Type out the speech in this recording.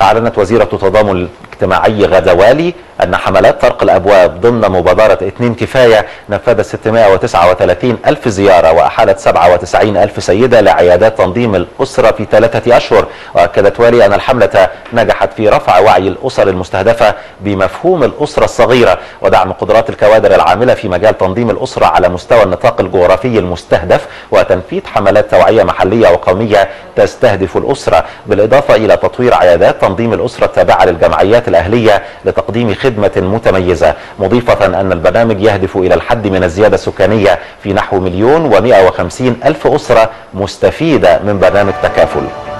أعلنت وزيرة التضامن الاجتماعي غادة والي أن حملات طرق الأبواب ضمن مبادرة اتنين كفاية نفذت 639 ألف زيارة وأحالت 97 ألف سيدة لعيادات تنظيم الأسرة في 3 أشهر. وأكدت والي أن الحملة نجحت في رفع وعي الأسر المستهدفة بمفهوم الأسرة الصغيرة ودعم قدرات الكوادر العاملة في مجال تنظيم الأسرة على مستوى النطاق الجغرافي المستهدف، وتنفيذ حملات توعية محلية وقومية تستهدف الأسرة، بالإضافة إلى تطوير عيادات تنظيم الأسرة التابعة للجمعيات الأهلية لتقديم خدمة متميزة، مضيفة أن البرنامج يهدف إلى الحد من الزيادة السكانية في نحو 1,150,000 أسرة مستفيدة من برنامج تكافل.